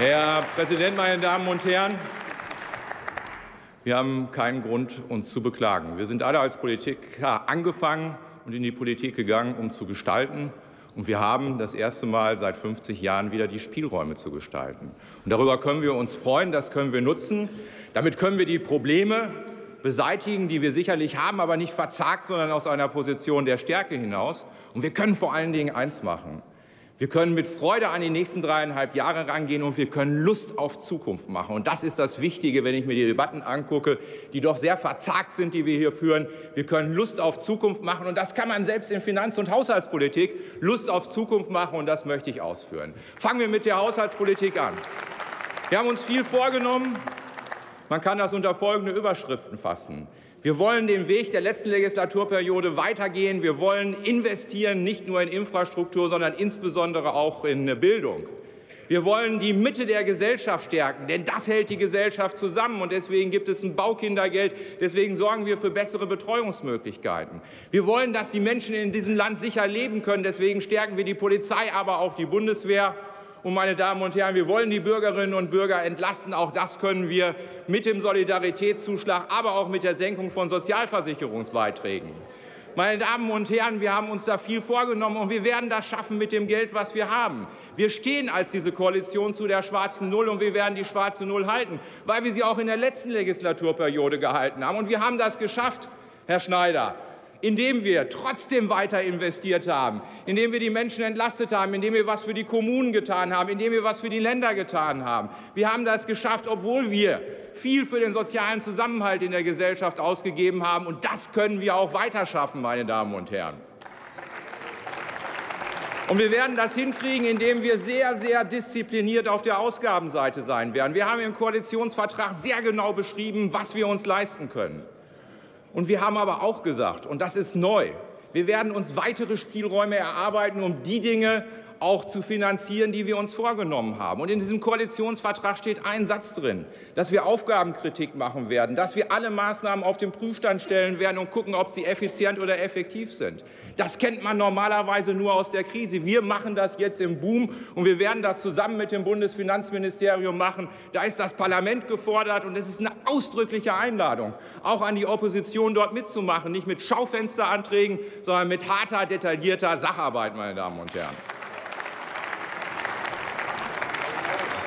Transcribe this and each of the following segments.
Herr Präsident, meine Damen und Herren! Wir haben keinen Grund, uns zu beklagen. Wir sind alle als Politiker angefangen und in die Politik gegangen, um zu gestalten. Und wir haben das erste Mal seit 50 Jahren wieder die Spielräume zu gestalten. Und darüber können wir uns freuen, das können wir nutzen. Damit können wir die Probleme beseitigen, die wir sicherlich haben, aber nicht verzagt, sondern aus einer Position der Stärke hinaus. Und wir können vor allen Dingen eins machen. Wir können mit Freude an die nächsten 3,5 Jahre rangehen und wir können Lust auf Zukunft machen. Und das ist das Wichtige, wenn ich mir die Debatten angucke, die doch sehr verzagt sind, die wir hier führen. Wir können Lust auf Zukunft machen und das kann man selbst in Finanz- und Haushaltspolitik. Lust auf Zukunft machen und das möchte ich ausführen. Fangen wir mit der Haushaltspolitik an. Wir haben uns viel vorgenommen. Man kann das unter folgende Überschriften fassen. Wir wollen den Weg der letzten Legislaturperiode weitergehen. Wir wollen investieren, nicht nur in Infrastruktur, sondern insbesondere auch in Bildung. Wir wollen die Mitte der Gesellschaft stärken, denn das hält die Gesellschaft zusammen. Und deswegen gibt es ein Baukindergeld, deswegen sorgen wir für bessere Betreuungsmöglichkeiten. Wir wollen, dass die Menschen in diesem Land sicher leben können, deswegen stärken wir die Polizei, aber auch die Bundeswehr. Und meine Damen und Herren, wir wollen die Bürgerinnen und Bürger entlasten. Auch das können wir mit dem Solidaritätszuschlag, aber auch mit der Senkung von Sozialversicherungsbeiträgen. Meine Damen und Herren, wir haben uns da viel vorgenommen und wir werden das schaffen mit dem Geld, was wir haben. Wir stehen als diese Koalition zu der schwarzen Null und wir werden die schwarze Null halten, weil wir sie auch in der letzten Legislaturperiode gehalten haben. Und wir haben das geschafft, Herr Schneider, indem wir trotzdem weiter investiert haben, indem wir die Menschen entlastet haben, indem wir was für die Kommunen getan haben, indem wir was für die Länder getan haben. Wir haben das geschafft, obwohl wir viel für den sozialen Zusammenhalt in der Gesellschaft ausgegeben haben. Und das können wir auch weiter schaffen, meine Damen und Herren. Und wir werden das hinkriegen, indem wir sehr, sehr diszipliniert auf der Ausgabenseite sein werden. Wir haben im Koalitionsvertrag sehr genau beschrieben, was wir uns leisten können. Und wir haben aber auch gesagt, und das ist neu, wir werden uns weitere Spielräume erarbeiten, um die Dinge auch zu finanzieren, die wir uns vorgenommen haben. Und in diesem Koalitionsvertrag steht ein Satz drin, dass wir Aufgabenkritik machen werden, dass wir alle Maßnahmen auf den Prüfstand stellen werden und gucken, ob sie effizient oder effektiv sind. Das kennt man normalerweise nur aus der Krise. Wir machen das jetzt im Boom und wir werden das zusammen mit dem Bundesfinanzministerium machen. Da ist das Parlament gefordert und es ist eine ausdrückliche Einladung, auch an die Opposition dort mitzumachen, nicht mit Schaufensteranträgen, sondern mit harter, detaillierter Sacharbeit, meine Damen und Herren.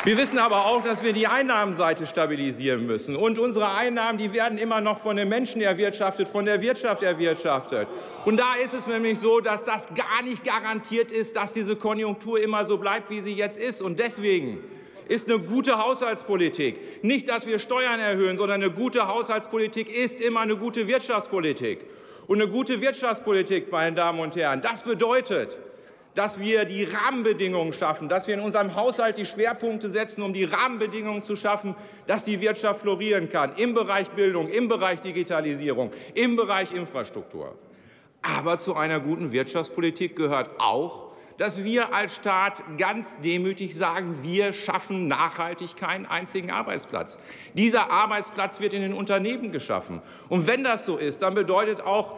Wir wissen aber auch, dass wir die Einnahmenseite stabilisieren müssen. Und unsere Einnahmen, die werden immer noch von den Menschen erwirtschaftet, von der Wirtschaft erwirtschaftet. Und da ist es nämlich so, dass das gar nicht garantiert ist, dass diese Konjunktur immer so bleibt, wie sie jetzt ist. Und deswegen ist eine gute Haushaltspolitik nicht, dass wir Steuern erhöhen, sondern eine gute Haushaltspolitik ist immer eine gute Wirtschaftspolitik. Und eine gute Wirtschaftspolitik, meine Damen und Herren, das bedeutet, dass wir die Rahmenbedingungen schaffen, dass wir in unserem Haushalt die Schwerpunkte setzen, um die Rahmenbedingungen zu schaffen, dass die Wirtschaft florieren kann, im Bereich Bildung, im Bereich Digitalisierung, im Bereich Infrastruktur. Aber zu einer guten Wirtschaftspolitik gehört auch, dass wir als Staat ganz demütig sagen, wir schaffen nachhaltig keinen einzigen Arbeitsplatz. Dieser Arbeitsplatz wird in den Unternehmen geschaffen. Und wenn das so ist, dann bedeutet auch,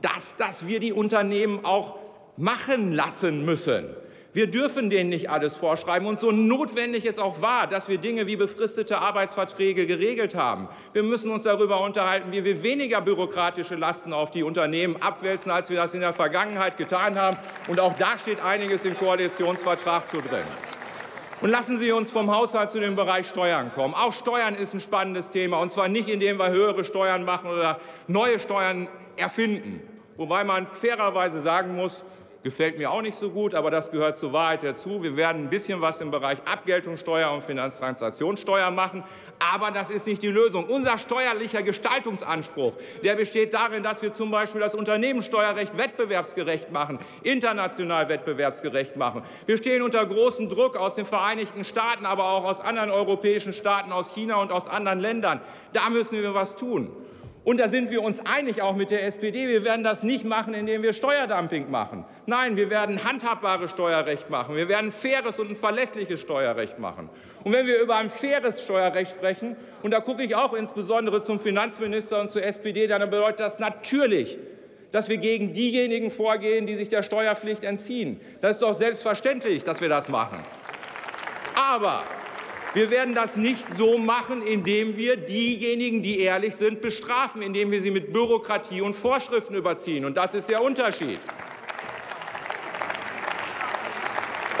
dass wir die Unternehmen auch machen lassen müssen. Wir dürfen denen nicht alles vorschreiben. Und so notwendig es auch war, dass wir Dinge wie befristete Arbeitsverträge geregelt haben. Wir müssen uns darüber unterhalten, wie wir weniger bürokratische Lasten auf die Unternehmen abwälzen, als wir das in der Vergangenheit getan haben. Und auch da steht einiges im Koalitionsvertrag zu drin. Und lassen Sie uns vom Haushalt zu dem Bereich Steuern kommen. Auch Steuern ist ein spannendes Thema. Und zwar nicht, indem wir höhere Steuern machen oder neue Steuern erfinden. Wobei man fairerweise sagen muss, gefällt mir auch nicht so gut, aber das gehört zur Wahrheit dazu. Wir werden ein bisschen was im Bereich Abgeltungssteuer und Finanztransaktionssteuer machen. Aber das ist nicht die Lösung. Unser steuerlicher Gestaltungsanspruch, der besteht darin, dass wir zum Beispiel das Unternehmenssteuerrecht wettbewerbsgerecht machen, international wettbewerbsgerecht machen. Wir stehen unter großem Druck aus den Vereinigten Staaten, aber auch aus anderen europäischen Staaten, aus China und aus anderen Ländern. Da müssen wir was tun. Und da sind wir uns einig, auch mit der SPD, wir werden das nicht machen, indem wir Steuerdumping machen. Nein, wir werden handhabbares Steuerrecht machen. Wir werden faires und ein verlässliches Steuerrecht machen. Und wenn wir über ein faires Steuerrecht sprechen, und da gucke ich auch insbesondere zum Finanzminister und zur SPD, dann bedeutet das natürlich, dass wir gegen diejenigen vorgehen, die sich der Steuerpflicht entziehen. Das ist doch selbstverständlich, dass wir das machen. Aber Wir werden das nicht so machen, indem wir diejenigen, die ehrlich sind, bestrafen, indem wir sie mit Bürokratie und Vorschriften überziehen. Und das ist der Unterschied.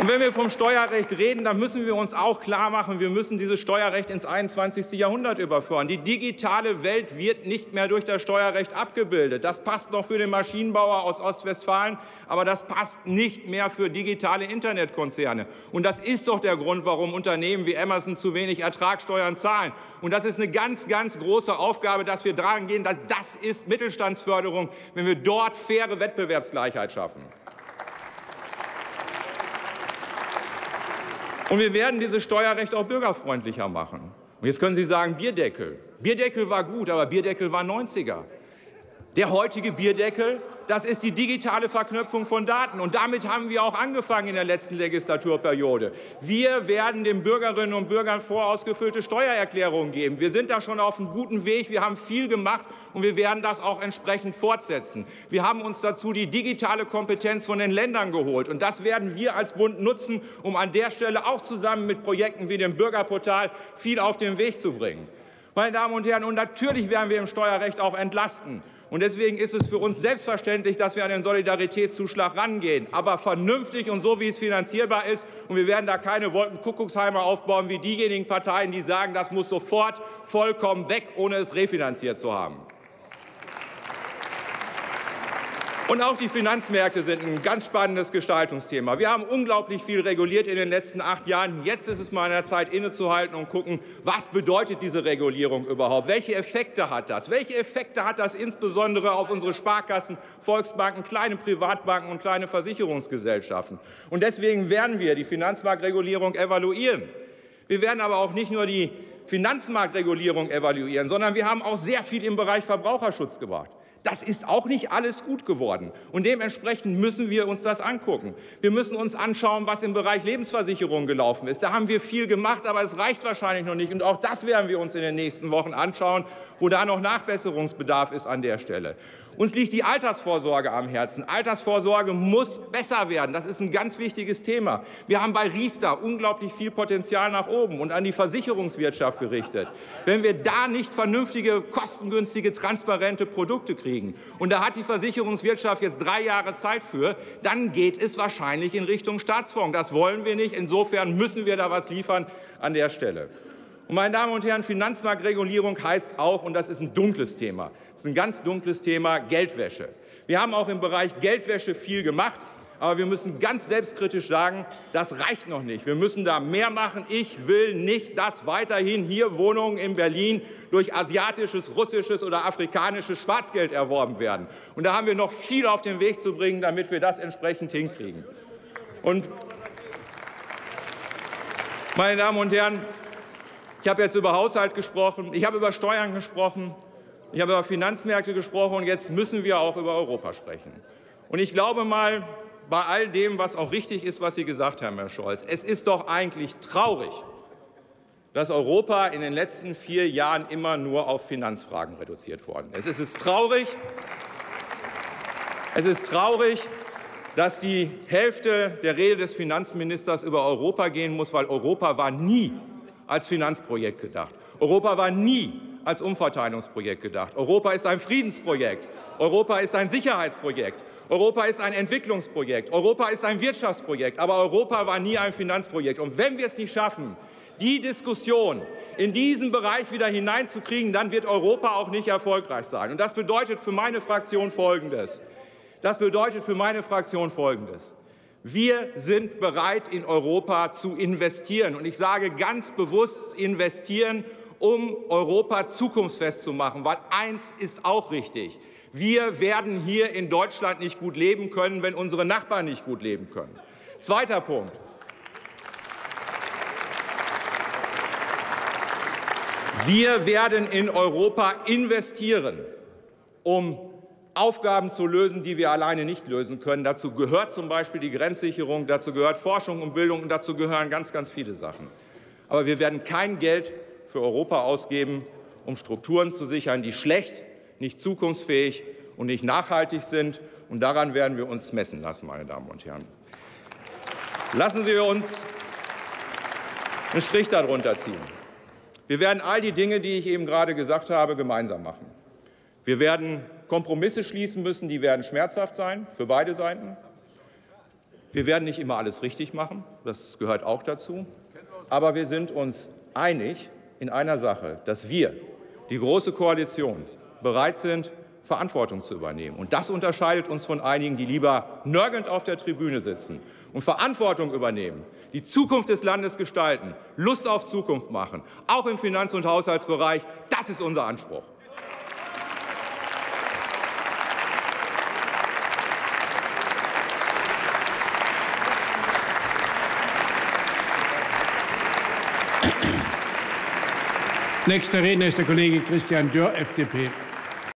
Und wenn wir vom Steuerrecht reden, dann müssen wir uns auch klar machen, wir müssen dieses Steuerrecht ins 21. Jahrhundert überführen. Die digitale Welt wird nicht mehr durch das Steuerrecht abgebildet. Das passt noch für den Maschinenbauer aus Ostwestfalen, aber das passt nicht mehr für digitale Internetkonzerne. Und das ist doch der Grund, warum Unternehmen wie Amazon zu wenig Ertragssteuern zahlen. Und das ist eine ganz, ganz große Aufgabe, dass wir daran gehen, dass das ist Mittelstandsförderung, wenn wir dort faire Wettbewerbsgleichheit schaffen. Und wir werden dieses Steuerrecht auch bürgerfreundlicher machen. Und jetzt können Sie sagen, Bierdeckel. Bierdeckel war gut, aber Bierdeckel war 90er. Der heutige Bierdeckel, das ist die digitale Verknüpfung von Daten. Und damit haben wir auch angefangen in der letzten Legislaturperiode. Wir werden den Bürgerinnen und Bürgern vorausgefüllte Steuererklärungen geben. Wir sind da schon auf einem guten Weg. Wir haben viel gemacht und wir werden das auch entsprechend fortsetzen. Wir haben uns dazu die digitale Kompetenz von den Ländern geholt. Und das werden wir als Bund nutzen, um an der Stelle auch zusammen mit Projekten wie dem Bürgerportal viel auf den Weg zu bringen. Meine Damen und Herren, und natürlich werden wir im Steuerrecht auch entlasten. Und deswegen ist es für uns selbstverständlich, dass wir an den Solidaritätszuschlag rangehen, aber vernünftig und so, wie es finanzierbar ist. Und wir werden da keine Wolkenkuckucksheime aufbauen wie diejenigen Parteien, die sagen, das muss sofort vollkommen weg, ohne es refinanziert zu haben. Und auch die Finanzmärkte sind ein ganz spannendes Gestaltungsthema. Wir haben unglaublich viel reguliert in den letzten 8 Jahren. Jetzt ist es mal an der Zeit, innezuhalten und gucken, was bedeutet diese Regulierung überhaupt? Welche Effekte hat das? Welche Effekte hat das insbesondere auf unsere Sparkassen, Volksbanken, kleine Privatbanken und kleine Versicherungsgesellschaften? Und deswegen werden wir die Finanzmarktregulierung evaluieren. Wir werden aber auch nicht nur die Finanzmarktregulierung evaluieren, sondern wir haben auch sehr viel im Bereich Verbraucherschutz gemacht. Das ist auch nicht alles gut geworden. Und dementsprechend müssen wir uns das angucken. Wir müssen uns anschauen, was im Bereich Lebensversicherung gelaufen ist. Da haben wir viel gemacht, aber es reicht wahrscheinlich noch nicht. Und auch das werden wir uns in den nächsten Wochen anschauen, wo da noch Nachbesserungsbedarf ist an der Stelle. Uns liegt die Altersvorsorge am Herzen. Altersvorsorge muss besser werden. Das ist ein ganz wichtiges Thema. Wir haben bei Riester unglaublich viel Potenzial nach oben und an die Versicherungswirtschaft gerichtet. Wenn wir da nicht vernünftige, kostengünstige, transparente Produkte kriegen, und da hat die Versicherungswirtschaft jetzt 3 Jahre Zeit für, dann geht es wahrscheinlich in Richtung Staatsfonds. Das wollen wir nicht. Insofern müssen wir da was liefern an der Stelle. Und meine Damen und Herren, Finanzmarktregulierung heißt auch, und das ist ein dunkles Thema, das ist ein ganz dunkles Thema, Geldwäsche. Wir haben auch im Bereich Geldwäsche viel gemacht. Aber wir müssen ganz selbstkritisch sagen, das reicht noch nicht. Wir müssen da mehr machen. Ich will nicht, dass weiterhin hier Wohnungen in Berlin durch asiatisches, russisches oder afrikanisches Schwarzgeld erworben werden. Und da haben wir noch viel auf den Weg zu bringen, damit wir das entsprechend hinkriegen. Und meine Damen und Herren, ich habe jetzt über Haushalt gesprochen, ich habe über Steuern gesprochen, ich habe über Finanzmärkte gesprochen und jetzt müssen wir auch über Europa sprechen. Und ich glaube mal, bei all dem, was auch richtig ist, was Sie gesagt haben, Herr Scholz, es ist doch eigentlich traurig, dass Europa in den letzten 4 Jahren immer nur auf Finanzfragen reduziert worden ist. Es ist traurig, dass die Hälfte der Rede des Finanzministers über Europa gehen muss, weil Europa war nie als Finanzprojekt gedacht. Europa war nie als Umverteilungsprojekt gedacht. Europa ist ein Friedensprojekt. Europa ist ein Sicherheitsprojekt. Europa ist ein Entwicklungsprojekt, Europa ist ein Wirtschaftsprojekt, aber Europa war nie ein Finanzprojekt. Und wenn wir es nicht schaffen, die Diskussion in diesen Bereich wieder hineinzukriegen, dann wird Europa auch nicht erfolgreich sein. Und das bedeutet für meine Fraktion Folgendes. Wir sind bereit, in Europa zu investieren. Und ich sage ganz bewusst investieren, um Europa zukunftsfest zu machen, weil eins ist auch richtig. Wir werden hier in Deutschland nicht gut leben können, wenn unsere Nachbarn nicht gut leben können. Zweiter Punkt. Wir werden in Europa investieren, um Aufgaben zu lösen, die wir alleine nicht lösen können. Dazu gehört zum Beispiel die Grenzsicherung, dazu gehört Forschung und Bildung und dazu gehören ganz, ganz viele Sachen. Aber wir werden kein Geld für Europa ausgeben, um Strukturen zu sichern, die schlecht, nicht zukunftsfähig und nicht nachhaltig sind. Und daran werden wir uns messen lassen, meine Damen und Herren. Lassen Sie uns einen Strich darunter ziehen. Wir werden all die Dinge, die ich eben gerade gesagt habe, gemeinsam machen. Wir werden Kompromisse schließen müssen, die werden schmerzhaft sein, für beide Seiten. Wir werden nicht immer alles richtig machen, das gehört auch dazu. Aber wir sind uns einig in einer Sache, dass wir, die Große Koalition, bereit sind, Verantwortung zu übernehmen. Und das unterscheidet uns von einigen, die lieber nörgelnd auf der Tribüne sitzen und Verantwortung übernehmen, die Zukunft des Landes gestalten, Lust auf Zukunft machen, auch im Finanz- und Haushaltsbereich. Das ist unser Anspruch. Nächster Redner ist der Kollege Christian Dürr, FDP.